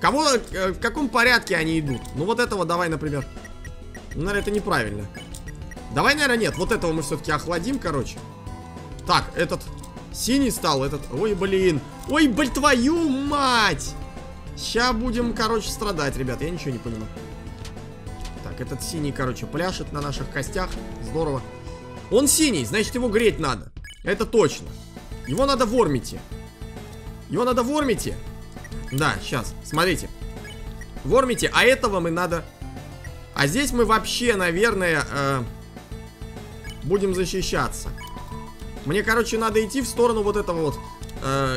В каком порядке они идут? Ну, вот этого давай, например. Ну, наверное, это неправильно. Давай, наверное, нет. Вот этого мы все-таки охладим, короче. Так, этот синий стал, этот... Ой, блин. Ой, блин, твою мать! Сейчас будем, короче, страдать, ребят. Я ничего не понимаю. Так, этот синий, короче, пляшет на наших костях. Здорово. Он синий, значит, его греть надо. Это точно. Его надо в Ормите. Его надо в Ормите. Да, сейчас, смотрите. Вормите, а этого мы надо... А здесь мы вообще, наверное, будем защищаться. Мне, короче, надо идти в сторону вот этого вот.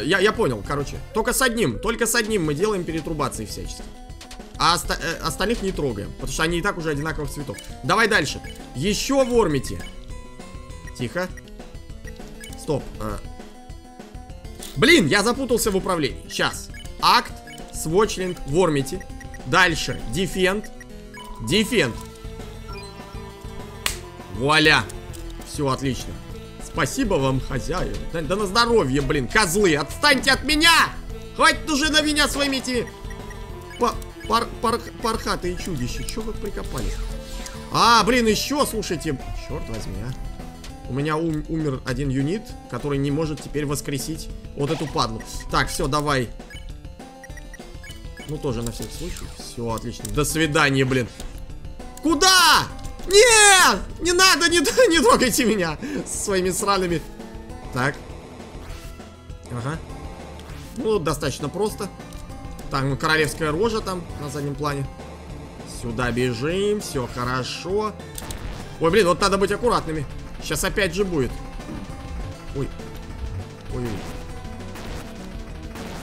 Я понял, короче. Только с одним мы делаем перетрубации всячески. А остальных не трогаем, потому что они и так уже одинаковых цветов. Давай дальше. Еще вормите. Тихо. Стоп. Блин, я запутался в управлении. Сейчас. Акт, Swatchling, Вормите. Дальше, Defend. Defend. Вуаля. Все, отлично. Спасибо вам, хозяин. Да на здоровье, блин, козлы. Отстаньте от меня! Хватит уже на меня своими этими... Пархатые чудища. Че вы прикопались? А, блин, еще, слушайте. Черт возьми, а. У меня умер один юнит, который не может теперь воскресить вот эту падлу. Так, все, давай. Ну, тоже на всякий случай. Все, отлично. До свидания, блин. Куда? Нет! Не надо, не трогайте меня со своими сраными. Так. Ага. Ну, достаточно просто. Там королевская рожа там на заднем плане. Сюда бежим, все хорошо. Ой, блин, вот надо быть аккуратными. Сейчас опять же будет. Ой. Ой.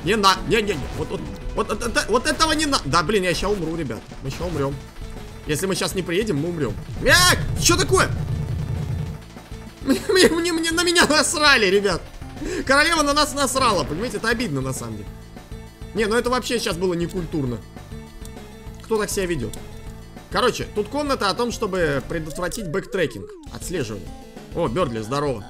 Не на... Не-не-не. Вот этого не надо. Да, блин, я сейчас умру, ребят. Мы сейчас умрем. Если мы сейчас не приедем, мы умрем. Что такое? На меня насрали, ребят. Королева на нас насрала, понимаете? Это обидно, на самом деле. Не, ну это вообще сейчас было некультурно. Кто так себя ведет? Короче, тут комната о том, чтобы предотвратить бэктрекинг. Отслеживание. О, Бёрдли, здорово.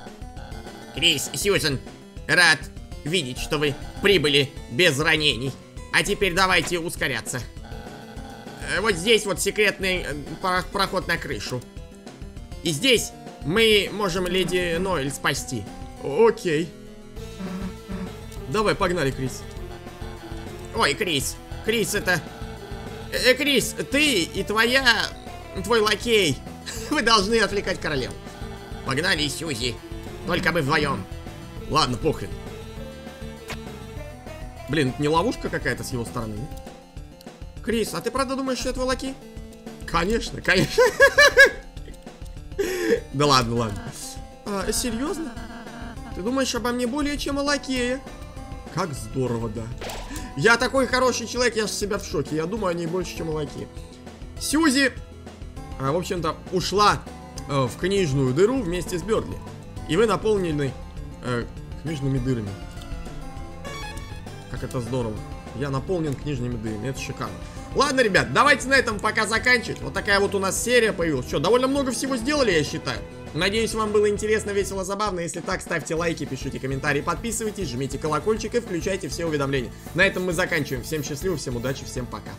Крис, Сьюзан, рад видеть, что вы прибыли без ранений. А теперь давайте ускоряться. Вот здесь вот секретный проход на крышу. И здесь мы можем леди Ноэль спасти. Окей. Давай, погнали, Крис. Ой, Крис. Крис, это... Крис, ты и твой лакей. Вы должны отвлекать королеву. Погнали, Сьюзи. Только мы вдвоем. Ладно, похрен. Блин, это не ловушка какая-то с его стороны? Крис, а ты правда думаешь, что это твой лакей? Конечно, конечно. Да ладно, ладно. Серьезно? Ты думаешь обо мне более, чем о лакее? Как здорово, да. Я такой хороший человек, я с себя в шоке. Я думаю о ней больше, чем о лакее. Сьюзи, в общем-то, ушла в книжную дыру вместе с Бёрдли. И вы наполнены книжными дырами. Как это здорово. Я наполнен книжными дырами. Это шикарно. Ладно, ребят, давайте на этом пока заканчивать. Вот такая вот у нас серия появилась. Что, довольно много всего сделали, я считаю. Надеюсь, вам было интересно, весело, забавно. Если так, ставьте лайки, пишите комментарии, подписывайтесь, жмите колокольчик и включайте все уведомления. На этом мы заканчиваем. Всем счастливо, всем удачи, всем пока.